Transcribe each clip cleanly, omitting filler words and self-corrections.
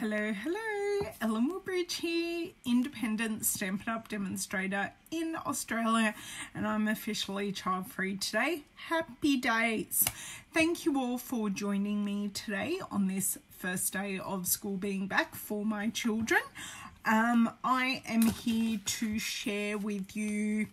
Hello, hello, Ellen Woodbridge here, independent Stampin' Up! Demonstrator in Australia, and I'm officially child-free today. Happy days! Thank you all for joining me today on this first day of school being back for my children. I am here to share with you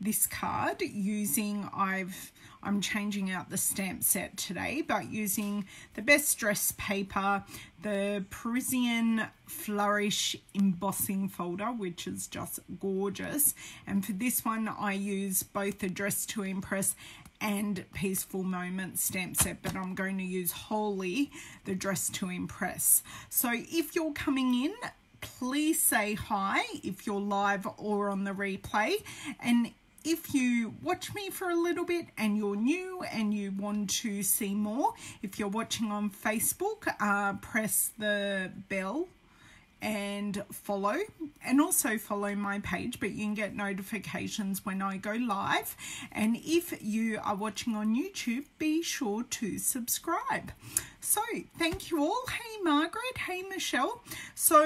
this card using, I'm changing out the stamp set today, but using the Best Dressed paper, the Parisian Flourish embossing folder, which is just gorgeous. And for this one, I use both the Dressed to Impress and Peaceful Moment stamp set, but I'm going to use wholly the Dressed to Impress. So if you're coming in, please say hi if you're live or on the replay. And if you watch me for a little bit and you're new and you want to see more, if you're watching on Facebook, press the bell and follow, and also follow my page, but you can get notifications when I go live. And if you are watching on YouTube, be sure to subscribe. So thank you all. Hey Margaret, hey Michelle. So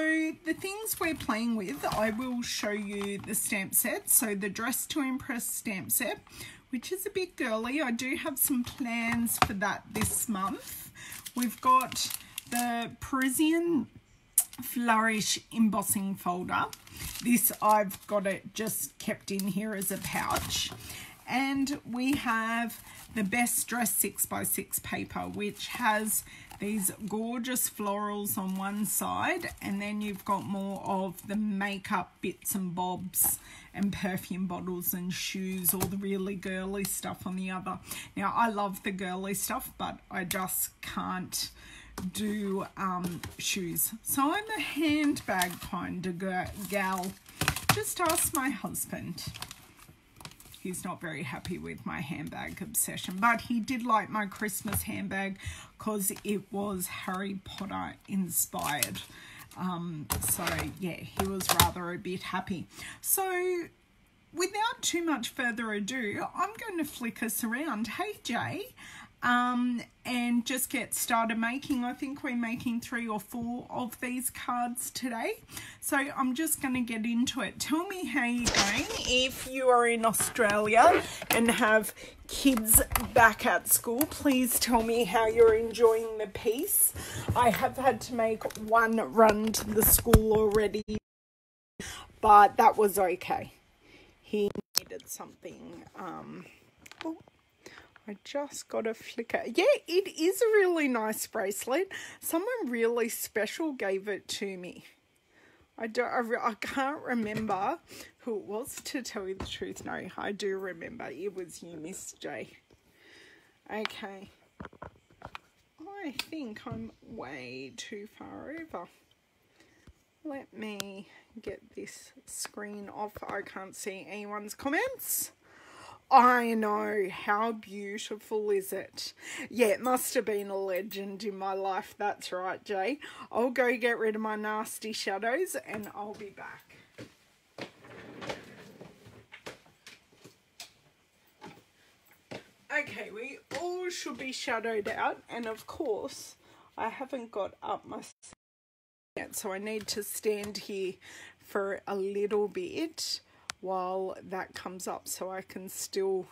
the things we're playing with, I will show you the stamp set. So the Dressed to Impress stamp set, which is a bit girly. I do have some plans for that this month. We've got the Parisian Flourish embossing folder. This I've got it just kept in here as a pouch. And we have the Best Dressed 6x6 paper, which has these gorgeous florals on one side, and then you've got more of the makeup bits and bobs and perfume bottles and shoes, all the really girly stuff on the other. Now, I love the girly stuff, but I just can't do shoes, so I'm a handbag kind of gal. Just ask my husband, he's not very happy with my handbag obsession, but he did like my Christmas handbag because it was Harry Potter inspired, so yeah, he was rather a bit happy. So without too much further ado, I'm going to flick us around, hey Jay, and just get started making. I think we're making 3 or 4 of these cards today. So I'm just going to get into it. Tell me how you're going if you are in Australia and have kids back at school. Please tell me how you're enjoying the piece. I have had to make one run to the school already, but that was okay. He needed something. Oh, I just got a flicker. Yeah, it is a really nice bracelet. Someone really special gave it to me. I can't remember who it was, to tell you the truth. No, I do remember. It was you, Miss J. Okay. I think I'm way too far over. Let me get this screen off. I can't see anyone's comments. I know, how beautiful is it? Yeah, it must have been a legend in my life. That's right, Jay. I'll go get rid of my nasty shadows and I'll be back. Okay, we all should be shadowed out, and of course I haven't got up my yet, so I need to stand here for a little bit while that comes up so I can still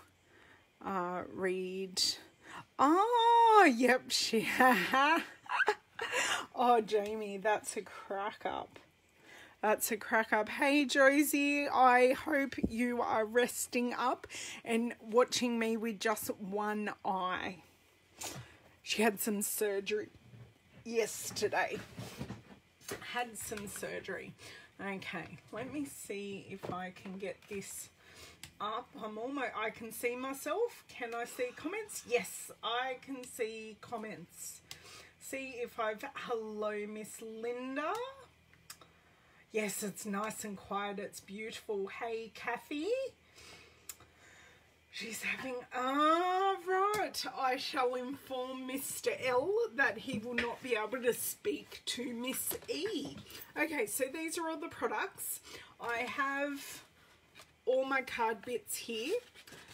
read. Oh, yep, she, oh, Jamie, that's a crack up. That's a crack up. Hey, Josie, I hope you are resting up and watching me with just one eye. She had some surgery yesterday. Had some surgery. Okay, let me see if I can get this up. I'm almost, I can see myself. Can I see comments? Yes, I can see comments. See if I've, hello, Miss Linda. Yes, it's nice and quiet. It's beautiful. Hey, Kathy. She's having, ah, right. I shall inform Mr. L that he will not be able to speak to Miss E. Okay, so these are all the products. I have all my card bits here.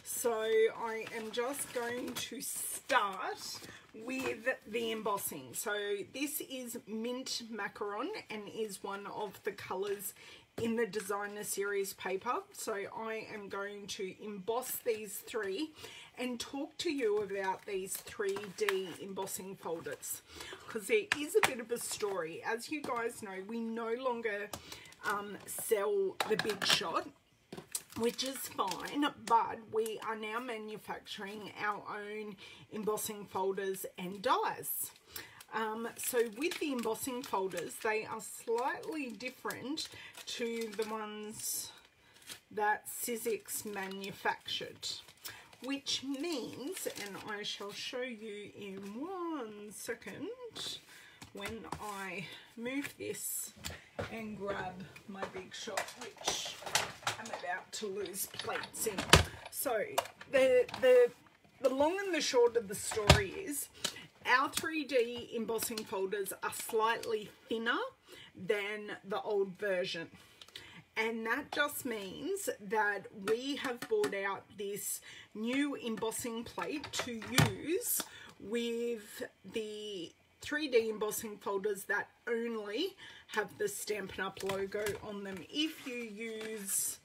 So I am just going to start with the embossing. So this is Mint Macaron and is one of the colours in the designer series paper. So I am going to emboss these three and talk to you about these 3D embossing folders, because there is a bit of a story. As you guys know, we no longer sell the Big Shot, which is fine, but we are now manufacturing our own embossing folders and dies. So with the embossing folders, they are slightly different to the ones that Sizzix manufactured, which means, and I shall show you in one second when I move this and grab my Big Shot, which I'm about to lose plates in. So the long and the short of the story is our 3D embossing folders are slightly thinner than the old version. And that just means that we have bought out this new embossing plate to use with the 3D embossing folders that only have the Stampin' Up! Logo on them. If you use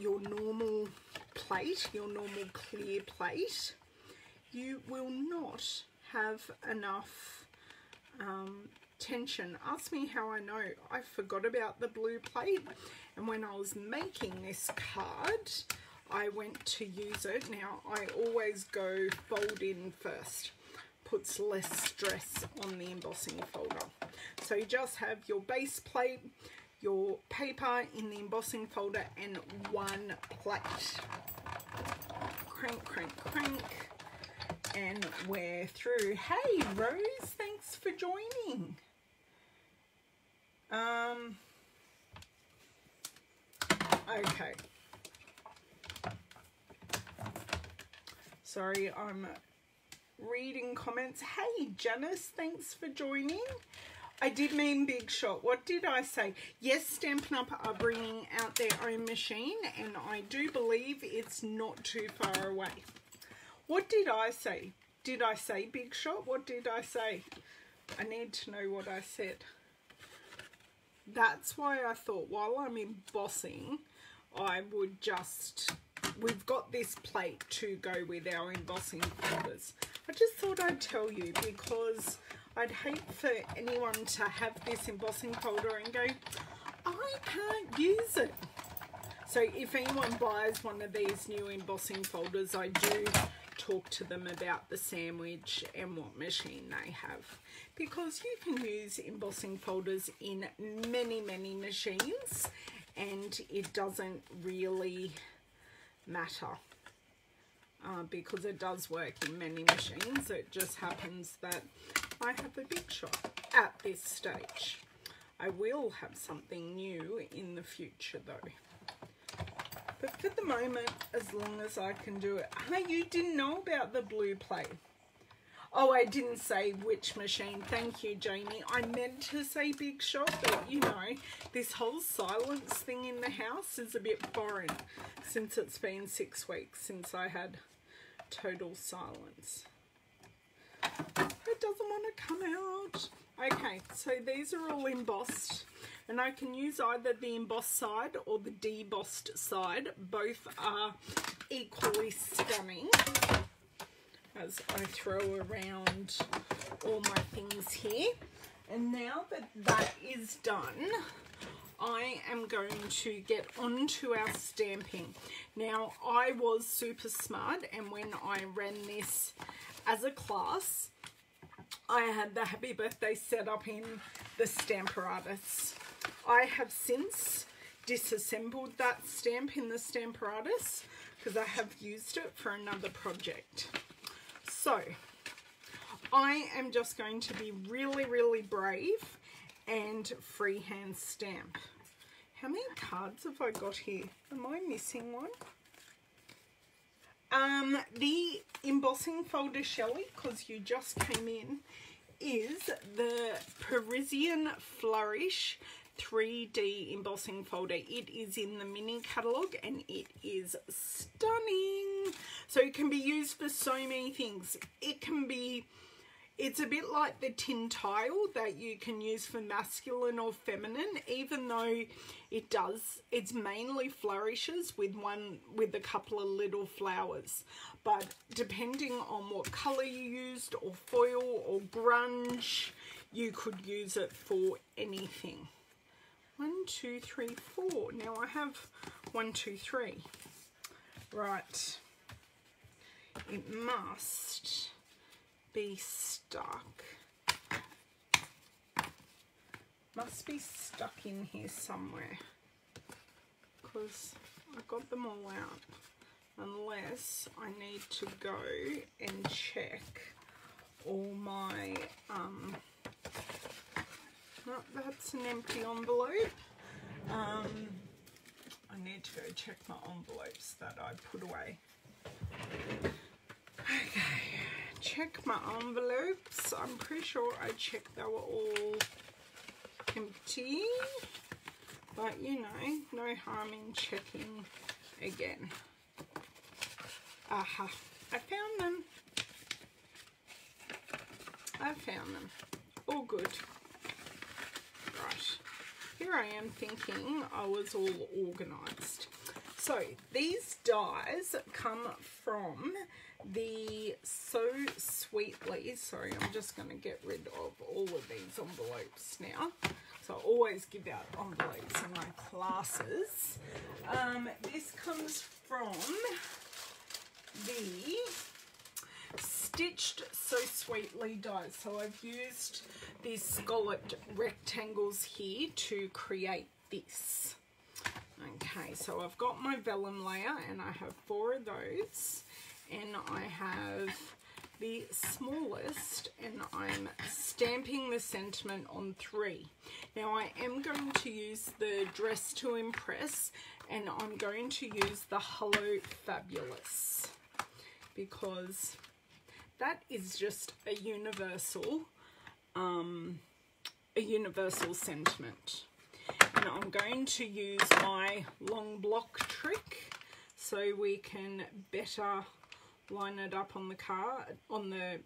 your normal plate, your normal clear plate, you will not have enough tension. Ask me how I know. I forgot about the blue plate, and when I was making this card I went to use it. Now I always go fold in first, puts less stress on the embossing folder. So you just have your base plate, your paper in the embossing folder, and one plate. Crank, crank, crank. And we're through. Hey Rose, thanks for joining. Okay. Sorry, I'm reading comments. Hey Janice, thanks for joining. I did mean Big Shot. What did I say? Yes, Stampin' Up! Are bringing out their own machine, and I do believe it's not too far away. What did I say? Did I say Big Shot? What did I say? I need to know what I said. That's why I thought while I'm embossing, I would just, we've got this plate to go with our embossing folders. I just thought I'd tell you, because I'd hate for anyone to have this embossing folder and go, I can't use it. So if anyone buys one of these new embossing folders, I do talk to them about the sandwich and what machine they have, because you can use embossing folders in many machines and it doesn't really matter because it does work in many machines. It just happens that I have a Big Shot at this stage. I will have something new in the future though, but for the moment, as long as I can do it. Hey, you didn't know about the blue plate. Oh, I didn't say which machine. Thank you, Jamie. I meant to say Big Shot, but you know, this whole silence thing in the house is a bit foreign since it's been 6 weeks since I had total silence. It doesn't want to come out. Okay, so these are all embossed, and I can use either the embossed side or the debossed side. Both are equally stunning. As I throw around all my things here, and now that that is done, I am going to get onto our stamping. Now I was super smart, and when I ran this as a class, I had the happy birthday set up in the Stamparatus. I have since disassembled that stamp in the Stamparatus because I have used it for another project. So I am just going to be really brave and freehand stamp. How many cards have I got here? Am I missing one? The embossing folder, Shelley, because you just came in, is the Parisian Flourish 3D embossing folder. It is in the mini catalogue and it is stunning. So it can be used for so many things. It can be It's a bit like the tin tile that you can use for masculine or feminine, even though it does, it's mainly flourishes with one, with a couple of little flowers. But depending on what colour you used or foil or grunge, you could use it for anything. 1, 2, 3, 4. Now I have 1, 2, 3. Right. It must be stuck. Must be stuck in here somewhere, because I got them all out. Unless I need to go and check all my no, that's an empty envelope. I need to go check my envelopes that I put away. Okay, check my envelopes. I'm pretty sure I checked they were all empty, but you know, no harm in checking again. Aha, I found them. I found them. All good. Right, here I am thinking I was all organised. So these dies come from the So Sweetly. Sorry, I'm just going to get rid of all of these envelopes now. So I always give out envelopes in my classes. This comes from the Stitched So Sweetly Dies. So I've used these scalloped rectangles here to create this. Okay, so I've got my vellum layer and I have 4 of those, and I have the smallest, and I'm stamping the sentiment on 3. Now I am going to use the Dressed to Impress, and I'm going to use the Hello Fabulous, because that is just a universal sentiment. And I'm going to use my long block trick so we can better line it up on the card, on the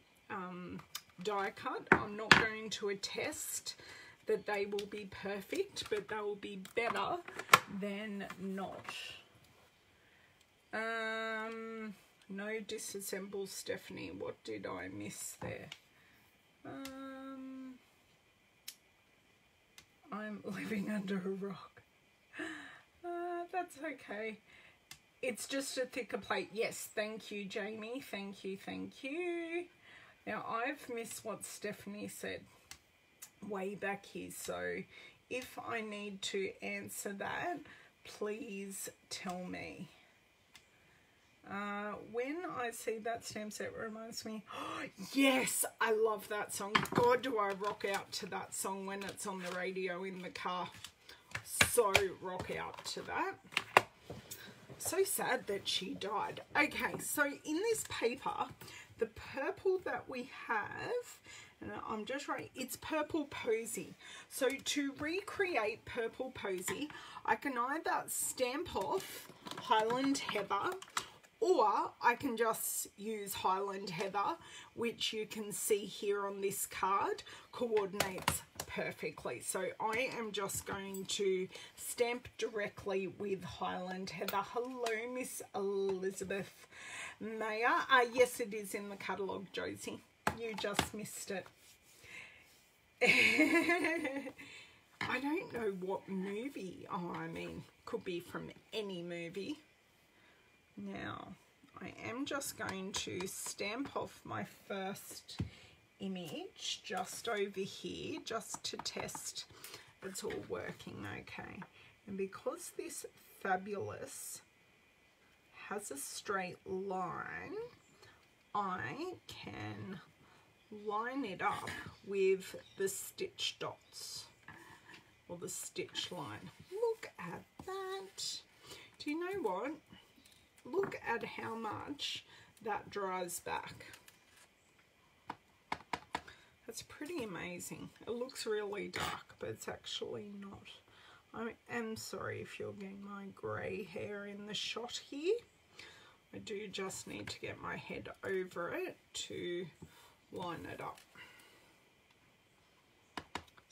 die cut. I'm not going to attest that they will be perfect, but they will be better than not. No disassemble, Stephanie. What did I miss there? I'm living under a rock. That's okay. It's just a thicker plate. Yes, thank you, Jamie. Thank you, thank you. Now, I've missed what Stephanie said way back here. So if I need to answer that, please tell me. When I see that stamp set, reminds me, oh, yes, I love that song. God, do I rock out to that song when it's on the radio in the car. So rock out to that. So sad that she died. Okay, so in this paper, the purple that we have, and I'm just right, it's Purple Posie. So to recreate Purple Posie, I can either stamp off Highland Heather, or I can just use Highland Heather, which you can see here on this card, coordinates perfectly. So I am just going to stamp directly with Highland Heather. Hello, Miss Elizabeth Mayer. Yes, it is in the catalogue, Josie. You just missed it. I don't know what movie. Oh, I mean, could be from any movie. Now, I am just going to stamp off my first image just over here, just to test it's all working okay. And because this fabulous has a straight line, I can line it up with the stitch dots, or the stitch line. Look at that. Do you know what? Look at how much that dries back. That's pretty amazing. It looks really dark, but it's actually not. I am sorry if you're getting my grey hair in the shot here. I do just need to get my head over it to line it up.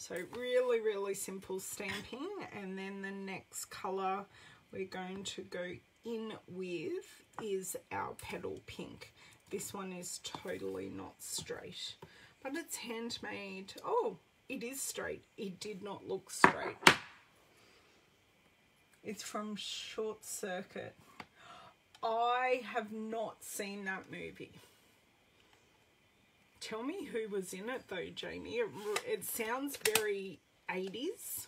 So really, really simple stamping. And then the next colour we're going to go in with is our Petal Pink. This one is totally not straight, but it's handmade. Oh, it is straight. It did not look straight. It's from Short Circuit. I have not seen that movie. Tell me who was in it though, Jamie. It sounds very 80s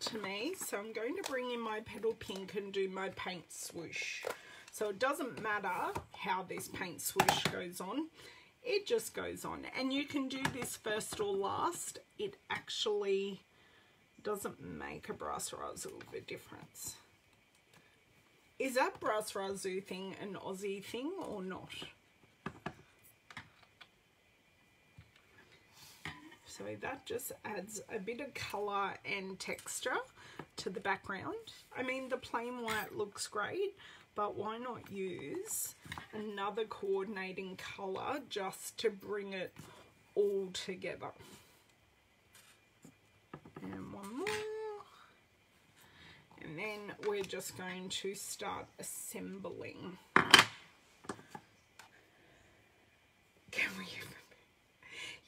to me. So I'm going to bring in my Petal Pink and do my paint swoosh. So it doesn't matter how this paint swoosh goes on. It just goes on. And you can do this first or last. It actually doesn't make a brass razzle of a difference. Is that brass razzle thing an Aussie thing or not? So that just adds a bit of colour and texture to the background. I mean, the plain white looks great, but why not use another coordinating colour just to bring it all together? And one more. And then we're just going to start assembling. Can we?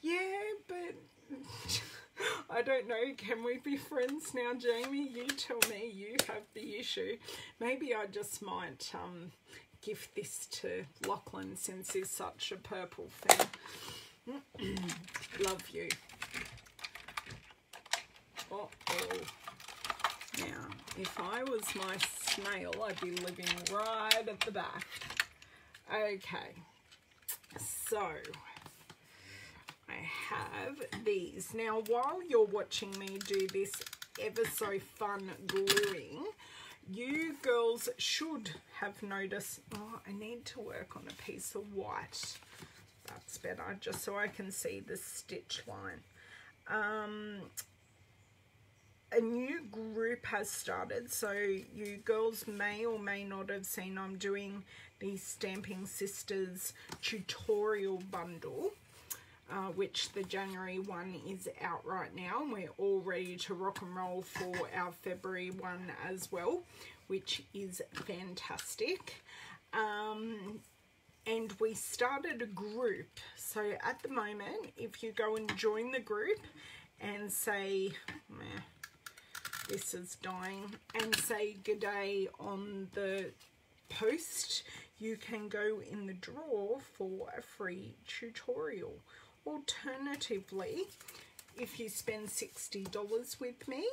Yeah, but I don't know, can we be friends now, Jamie? You tell me, you have the issue. Maybe I just might gift this to Lachlan since he's such a purple fan. Love you. Uh-oh. Now, if I was my snail, I'd be living right at the back. Okay, so I have these. Now, while you're watching me do this ever so fun gluing, you girls should have noticed, oh, I need to work on a piece of white. That's better, just so I can see the stitch line. A new group has started, so you girls may or may not have seen I'm doing the Stamping Sisters tutorial bundle. Which the January one is out right now, and we're all ready to rock and roll for our February one as well, which is fantastic. And we started a group, so at the moment if you go and join the group and say, meh, this is dying, and say g'day on the post, you can go in the draw for a free tutorial. Alternatively, if you spend $60 with me,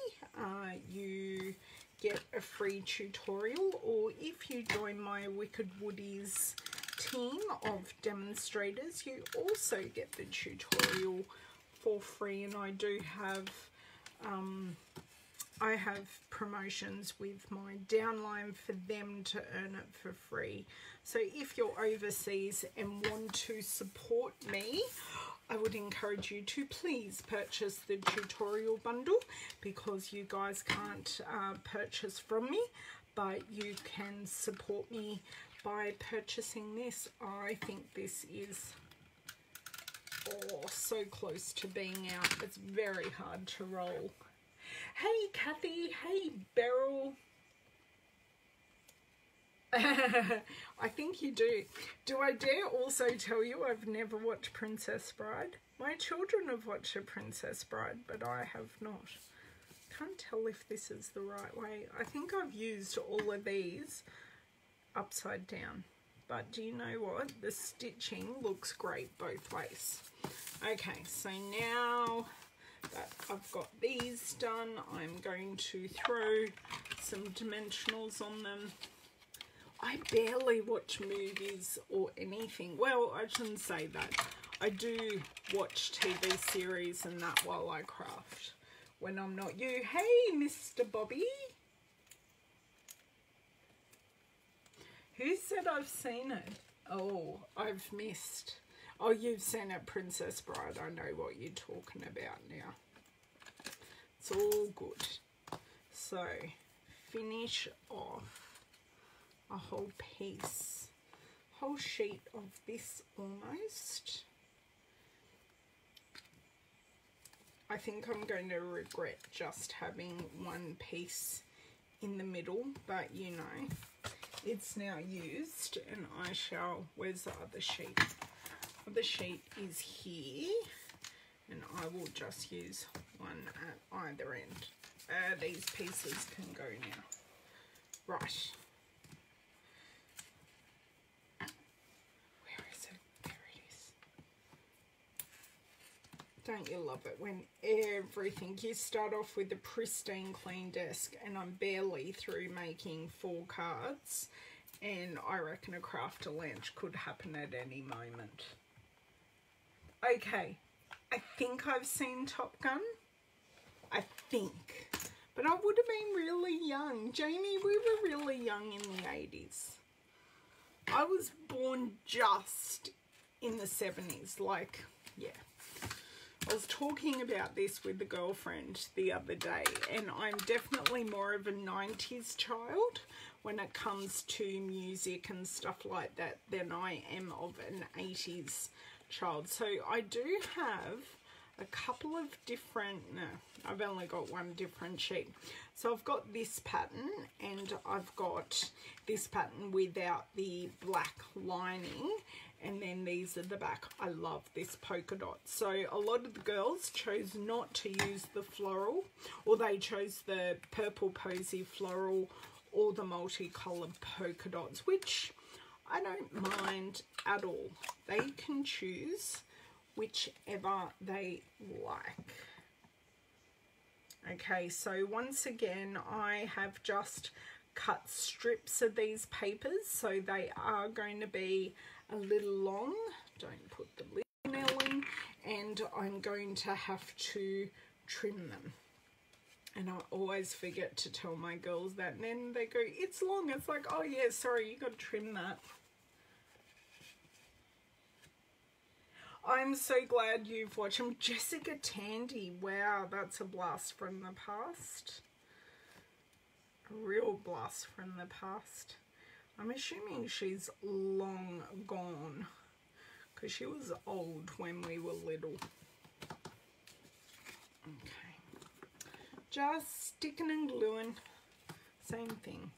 you get a free tutorial, or if you join my Wicked Woodies team of demonstrators, you also get the tutorial for free. And I do have, I have promotions with my downline for them to earn it for free. So if you're overseas and want to support me, I would encourage you to please purchase the tutorial bundle, because you guys can't purchase from me, but you can support me by purchasing this. I think this is so close to being out. It's very hard to roll. Hey Kathy, hey Beryl. I think you do. Do I dare also tell you I've never watched Princess Bride? My children have watched a Princess Bride, but I have not. Can't tell if this is the right way. I think I've used all of these upside down. But do you know what? The stitching looks great both ways. Okay, so now that I've got these done, I'm going to throw some dimensionals on them. I barely watch movies or anything. Well, I shouldn't say that. I do watch TV series and that while I craft when I'm not you. Hey, Mr. Bobby. Who said I've seen it? Oh, I've missed. Oh, you've seen it, Princess Bride. I know what you're talking about now. It's all good. So, finish off a whole piece, whole sheet of this almost. I think I'm going to regret just having one piece in the middle, but you know, it's now used and I shall, where's the other sheet? The other sheet is here and I will just use one at either end. These pieces can go now. Right. Where is it? There it is. Don't you love it when everything, you start off with a pristine clean desk, and I'm barely through making 4 cards and I reckon a craft lunch could happen at any moment. Okay, I think I've seen Top Gun. I think. But I would have been really young. Jamie, we were really young in the 80s. I was born just in the 70s. Like, yeah. I was talking about this with a girlfriend the other day. And I'm definitely more of a 90s child when it comes to music and stuff like that than I am of an 80s child. So I do have a couple of different, no, I've only got one different sheet. So I've got this pattern and I've got this pattern without the black lining, and then these are the back. I love this polka dot. So a lot of the girls chose not to use the floral, or they chose the Purple Posie floral or the multicolored polka dots, which I don't mind at all. They can choose whichever they like. Okay, so once again I have just cut strips of these papers, so they are going to be a little long. Don't put the little in, and I'm going to have to trim them. And I always forget to tell my girls that, and then they go, it's long. It's like, oh yeah, sorry, you got to trim that. I'm so glad you've watched them. Jessica Tandy, wow, that's a blast from the past. A real blast from the past. I'm assuming she's long gone, because she was old when we were little. Okay. Just sticking and gluing. Same thing.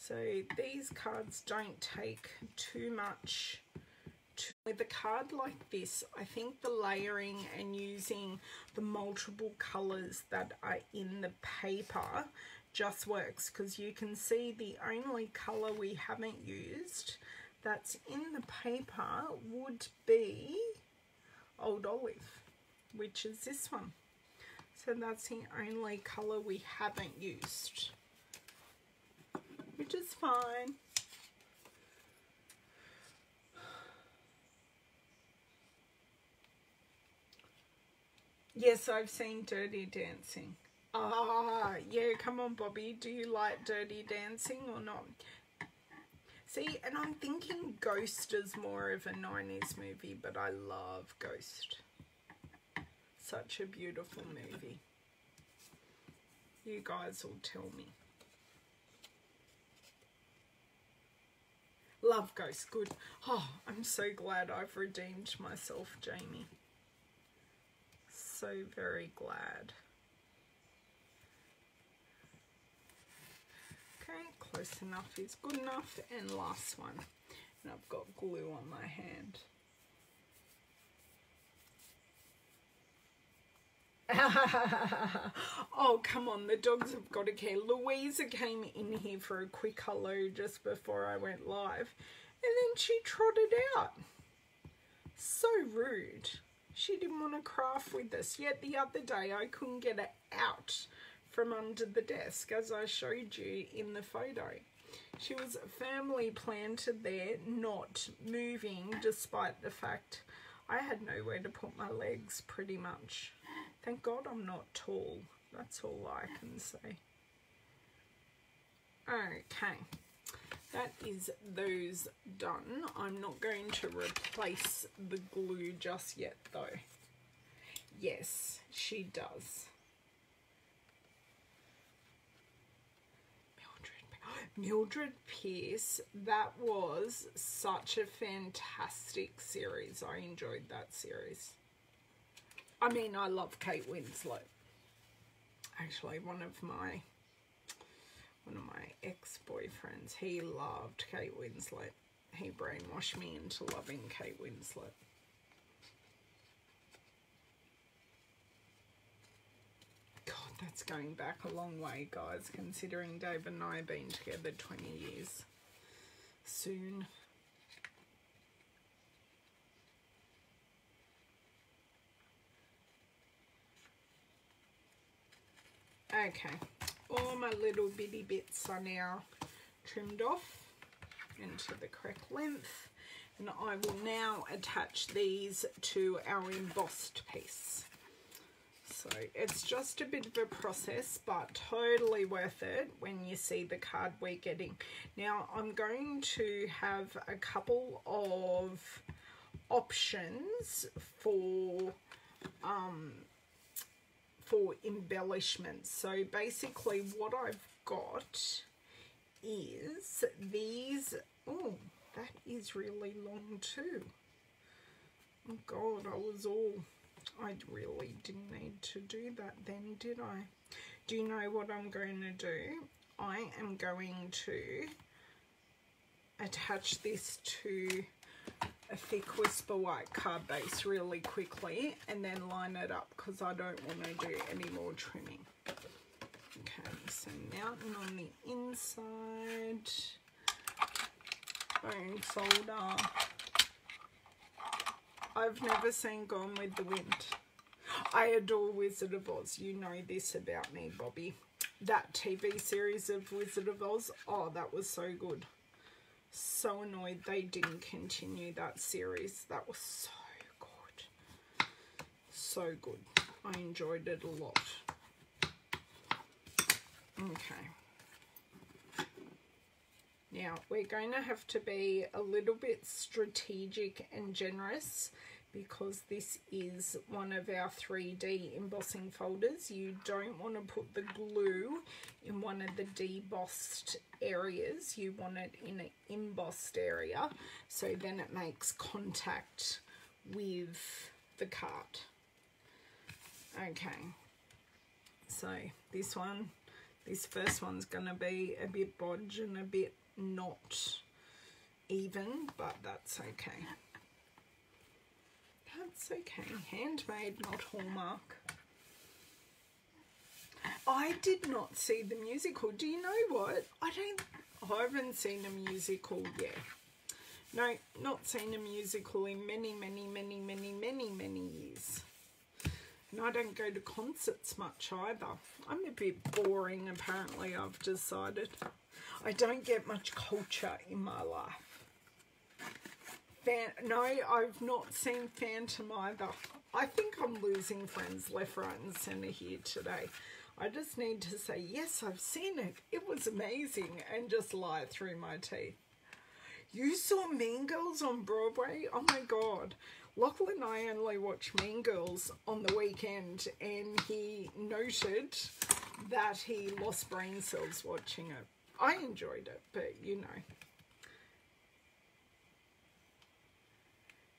So these cards don't take too much. With a card like this, I think the layering and using the multiple colours that are in the paper just works, because you can see the only colour we haven't used that's in the paper would be Old Olive, which is this one. So that's the only colour we haven't used, which is fine. Yes, I've seen Dirty Dancing. Ah, yeah, come on, Bobby. Do you like Dirty Dancing or not? See, and I'm thinking Ghost is more of a 90s movie, but I love Ghost. Such a beautiful movie. You guys will tell me. Love Ghost, good. Oh, I'm so glad I've redeemed myself, Jamie. So very glad. Okay, close enough is good enough. And last one. And I've got glue on my hand. Oh, come on, the dogs have got to care. Louisa came in here for a quick hello just before I went live, and then she trotted out. So rude. She didn't want to craft with us. Yet the other day I couldn't get it out from under the desk, as I showed you in the photo. She was firmly planted there, not moving, despite the fact I had nowhere to put my legs, pretty much. Thank God I'm not tall. That's all I can say. Okay. That is those done. I'm not going to replace the glue just yet, though. Yes, she does. Mildred Pierce, that was such a fantastic series. I enjoyed that series. I mean, I love Kate Winslet. Actually, one of my ex-boyfriends, he loved Kate Winslet. He brainwashed me into loving Kate Winslet. God, that's going back a long way, guys, considering Dave and I have been together 20 years soon. Okay, all my little bitty bits are now trimmed off into the correct length, and I will now attach these to our embossed piece. So it's just a bit of a process, but totally worth it when you see the card we're getting. Now I'm going to have a couple of options for embellishments. So basically what I've got is these, oh, that is really long too. Oh God, I really didn't need to do that then, did I? Do you know what I'm going to do? I am going to attach this to a thick Whisper White card base really quickly and then line it up because I don't want to do any more trimming. Okay, so mountain on the inside, bone folder. I've never seen Gone with the Wind. I adore Wizard of Oz. You know this about me, Bobby. That TV series of Wizard of Oz, oh, that was so good. So annoyed they didn't continue that series. That was so good. So good. I enjoyed it a lot. Okay. Now we're going to have to be a little bit strategic and generous because this is one of our 3D embossing folders. You don't want to put the glue in one of the debossed areas. You want it in an embossed area so then it makes contact with the card. Okay, so this first one's gonna be a bit bodge and a bit not even, but that's okay. That's okay. Handmade, not Hallmark. I did not see the musical. Do you know what? I haven't seen a musical yet. No, not seen a musical in many, many, many, many, many, many years. And I don't go to concerts much either. I'm a bit boring, apparently, I've decided. I don't get much culture in my life. No, I've not seen Phantom either. I think I'm losing friends left, right and centre here today. I just need to say, yes, I've seen it. It was amazing, and just lie through my teeth. You saw Mean Girls on Broadway? Oh, my God. Lachlan and I only watched Mean Girls on the weekend, and he noted that he lost brain cells watching it. I enjoyed it, but you know.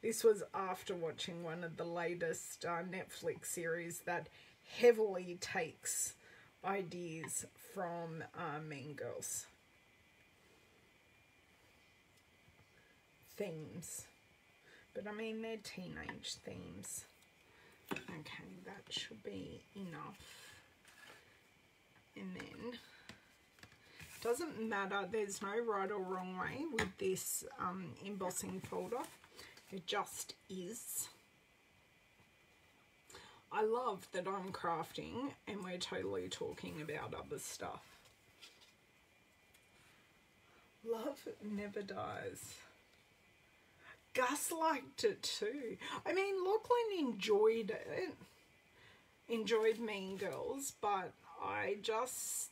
This was after watching one of the latest Netflix series that heavily takes ideas from Mean Girls. Themes. But I mean, they're teenage themes. Okay, that should be enough. And then, doesn't matter, there's no right or wrong way with this embossing folder. It just is. I love that I'm crafting and we're totally talking about other stuff. Love never dies. Gus liked it too. I mean, Lachlan enjoyed it, enjoyed Mean Girls, but I just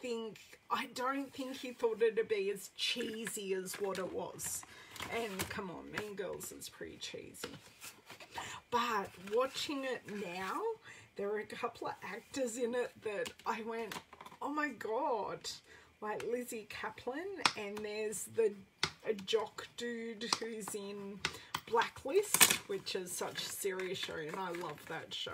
think, I don't think he thought it'd be as cheesy as what it was. And come on, Mean Girls is pretty cheesy. But watching it now, there are a couple of actors in it that I went, oh my God, like Lizzie Kaplan, and there's the a jock dude who's in Blacklist, which is such a serious show, and I love that show.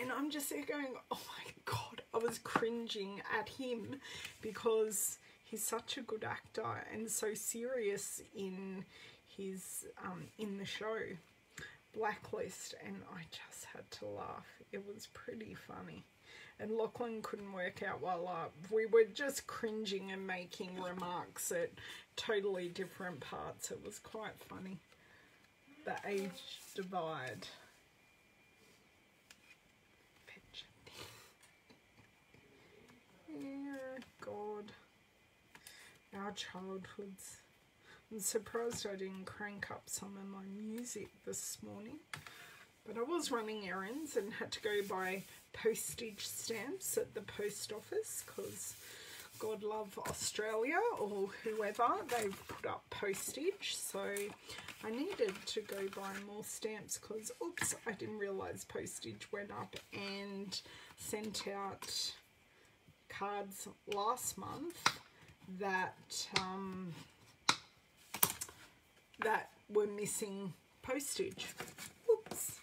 And I'm just there going, oh my God, I was cringing at him because he's such a good actor and so serious in his in the show Blacklist, and I just had to laugh. It was pretty funny. And Lachlan couldn't work out while we were just cringing and making remarks at totally different parts. It was quite funny. The age divide. Yeah, God. Our childhoods. I'm surprised I didn't crank up some of my music this morning. But I was running errands and had to go buy postage stamps at the post office because God love Australia or whoever, they've put up postage. So I needed to go buy more stamps because, oops, I didn't realise postage went up, and sent out cards last month that, that were missing postage. Oops.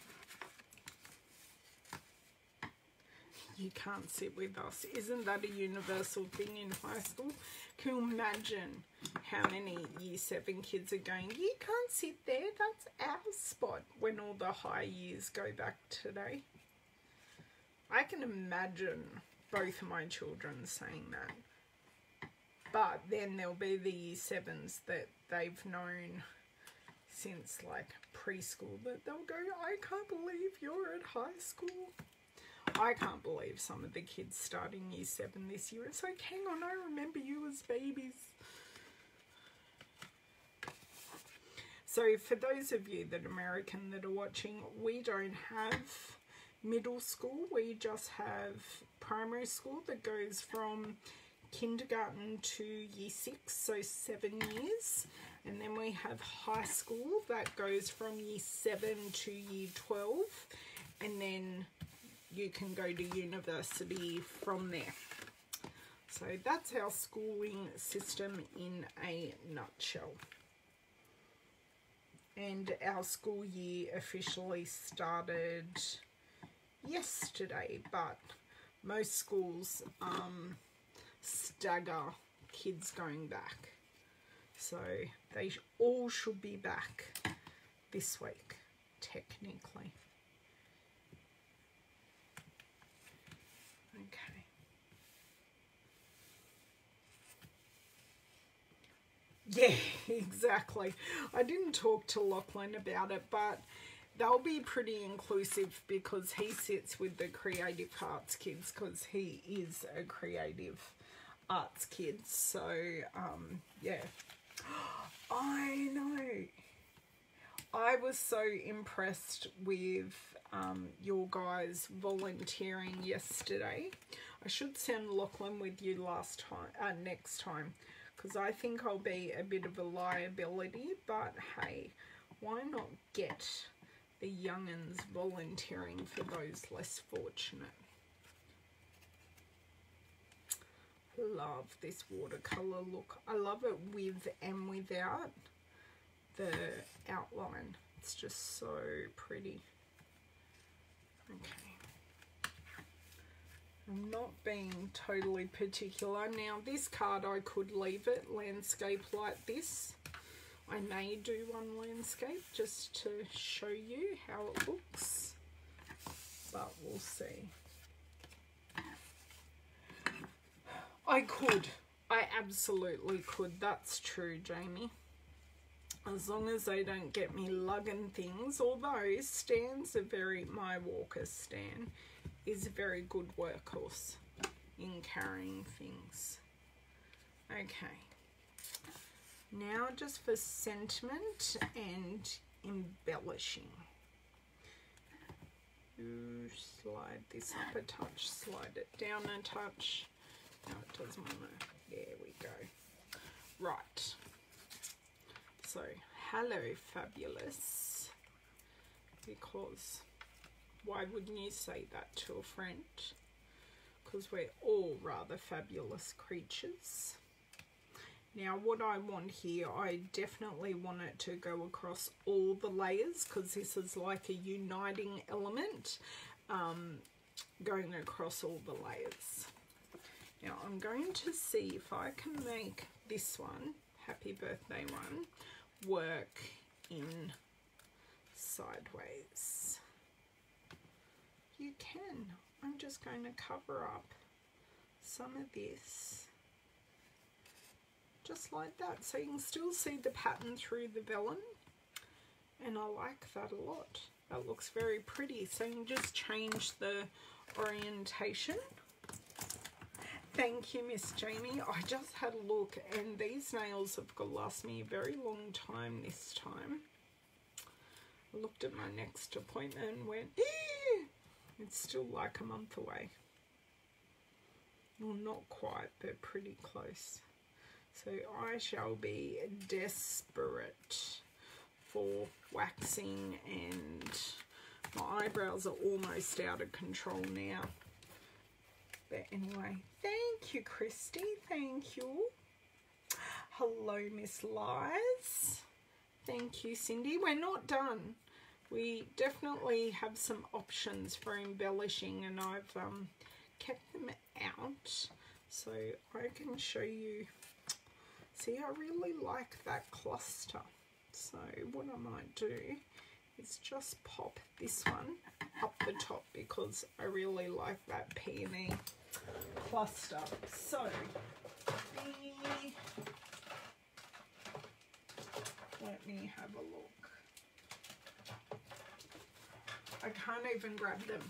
You can't sit with us. Isn't that a universal thing in high school? Can you imagine how many year 7 kids are going, you can't sit there, that's our spot, when all the high years go back today? I can imagine both of my children saying that. But then there'll be the year 7s that they've known since like preschool that they'll go, I can't believe you're at high school. I can't believe some of the kids starting year 7 this year. It's like, hang on, I remember you as babies. So for those of you that are American that are watching, we don't have middle school. We just have primary school that goes from kindergarten to year 6, so 7 years. And then we have high school that goes from year 7 to year 12. And then you can go to university from there. So that's our schooling system in a nutshell. And our school year officially started yesterday, but most schools stagger kids going back. So they all should be back this week, technically. Okay. Yeah, exactly. I didn't talk to Lachlan about it, but they'll be pretty inclusive because he sits with the creative arts kids because he is a creative arts kid. So, yeah. I know. I was so impressed with your guys volunteering yesterday. I should send Lachlan with you next time, because I think I'll be a bit of a liability, but hey, why not get the young'uns volunteering for those less fortunate? Love this watercolor look. I love it with and without the outline. It's just so pretty. Okay, I'm not being totally particular. Now this card, I could leave it landscape like this. I may do one landscape just to show you how it looks, but we'll see. I could. I absolutely could. That's true, Jamie. As long as they don't get me lugging things, although Stan's a very, my walker Stan is a very good workhorse in carrying things. Okay, now just for sentiment and embellishing. You slide this up a touch, slide it down a touch. No, it doesn't want to. There we go. Right. So, hello fabulous, because why wouldn't you say that to a friend? Because we're all rather fabulous creatures. Now what I want here, I definitely want it to go across all the layers, because this is like a uniting element going across all the layers. Now I'm going to see if I can make this one, happy birthday one, work in sideways. You can. I'm just going to cover up some of this just like that, so you can still see the pattern through the vellum, and I like that a lot. That looks very pretty. So you can just change the orientation. Thank you, Miss Jamie. I just had a look, and these nails have got to last me a very long time this time. I looked at my next appointment and went, eeh! It's still like a month away. Well, not quite, but pretty close. So I shall be desperate for waxing, and my eyebrows are almost out of control now. But anyway, thank you, Christy. Thank you. Hello, Miss Lies. Thank you, Cindy. We're not done. We definitely have some options for embellishing, and I've kept them out so I can show you. See, I really like that cluster. So what I might do is just pop this one up the top, because I really like that peony cluster. So let me have a look. I can't even grab them.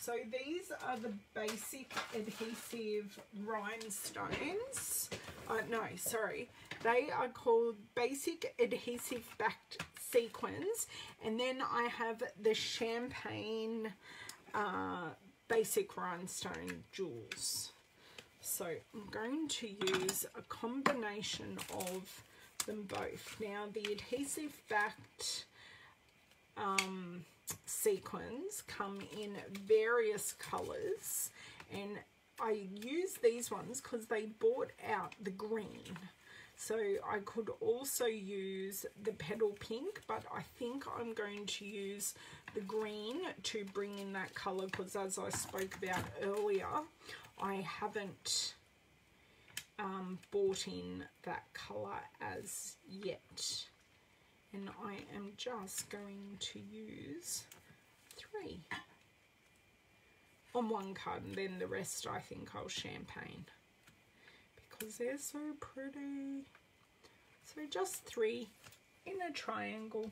So these are the basic adhesive rhinestones. No, sorry. They are called basic adhesive backed sequins. And then I have the champagne basic rhinestone jewels. So I'm going to use a combination of them both. Now the adhesive backed sequins come in various colors, and I use these ones because they bought out the green. So I could also use the Petal Pink, but I think I'm going to use the green to bring in that color, because as I spoke about earlier, I haven't bought in that color as yet. And I am just going to use 3 on one card, and then the rest I think I'll champagne, because they're so pretty. So just 3 in a triangle.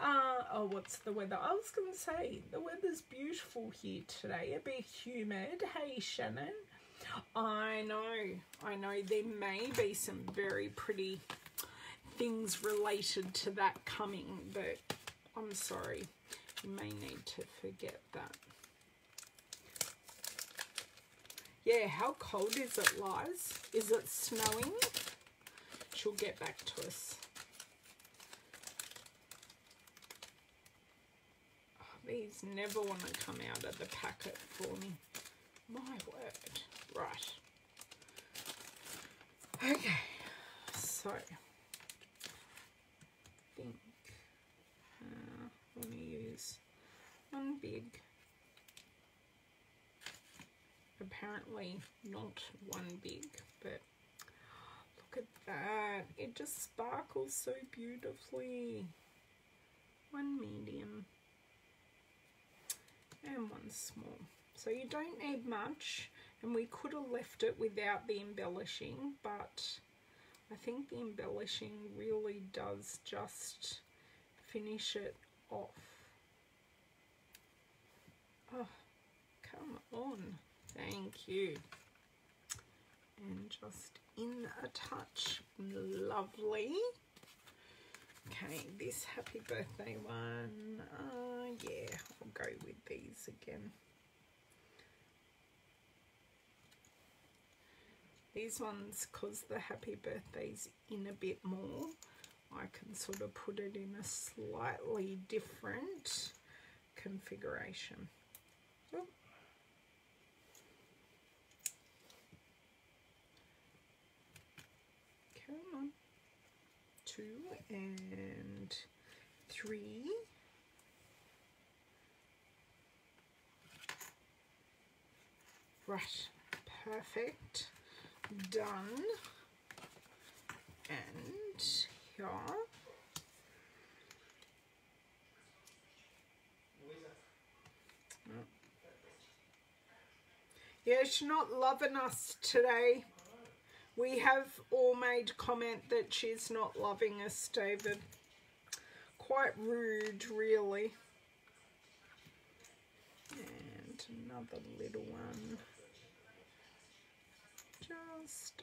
Oh, what's the weather? I was going to say, the weather's beautiful here today. A bit humid. Hey, Shannon. I know. There may be some very pretty things related to that coming, but I'm sorry, you may need to forget that. Yeah, how cold is it, Liz? Is it snowing? She'll get back to us. Oh, these never want to come out of the packet for me. My word. Right. Okay, so I'm going to use one big, apparently not one big, but look at that, it just sparkles so beautifully. One medium and one small. So you don't need much, and we could have left it without the embellishing, but I think the embellishing really does just finish it off. Oh, come on. Thank you. And just in a touch. Lovely. Okay, this happy birthday one. Yeah, I'll go with these again. These ones, because the happy birthday's in a bit more, I can sort of put it in a slightly different configuration. Oh. Come and three. Right, perfect, done. And here. Yeah, she's not loving us today. We have all made comment that she's not loving us, David. Quite rude, really. And another little one. Just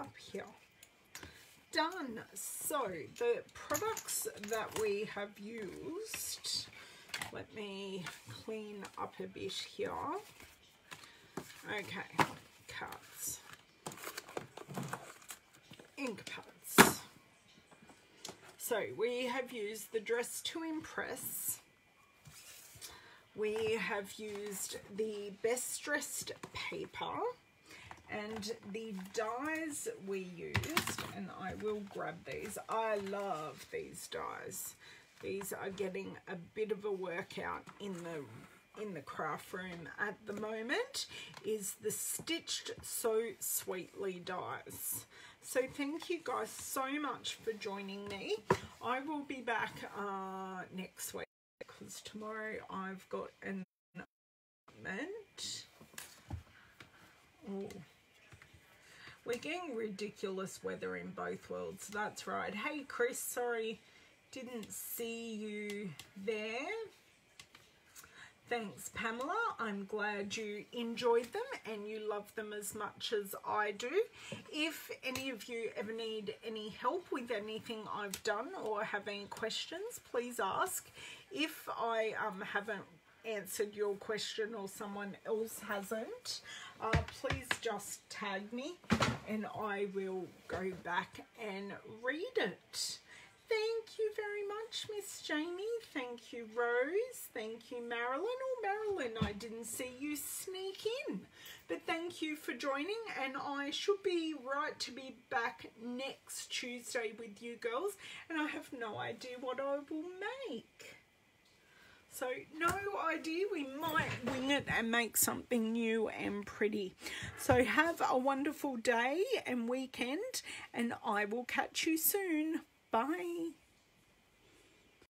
up here. Done. So the products that we have used, let me clean up a bit here. Okay, cards, ink pads. So we have used the Dressed to Impress. We have used the Best Dressed paper. And the dies we used, and I will grab these. I love these dies. These are getting a bit of a workout in the craft room at the moment, is the Stitched So Sweetly Dies. So thank you guys so much for joining me. I will be back next week, because tomorrow I've got an appointment. Oh. We're getting ridiculous weather in both worlds. That's right. Hey, Chris, sorry, didn't see you there. Thanks, Pamela. I'm glad you enjoyed them and you love them as much as I do. If any of you ever need any help with anything I've done or have any questions, please ask. If I haven't answered your question or someone else hasn't, please just tag me and I will go back and read it. Thank you very much, Miss Jamie. Thank you, Rose. Thank you, Marilyn. Oh, Marilyn, I didn't see you sneak in. But thank you for joining, and I should be right to be back next Tuesday with you girls, and I have no idea what I will make. So no idea, we might wing it and make something new and pretty. So have a wonderful day and weekend, and I will catch you soon. Bye.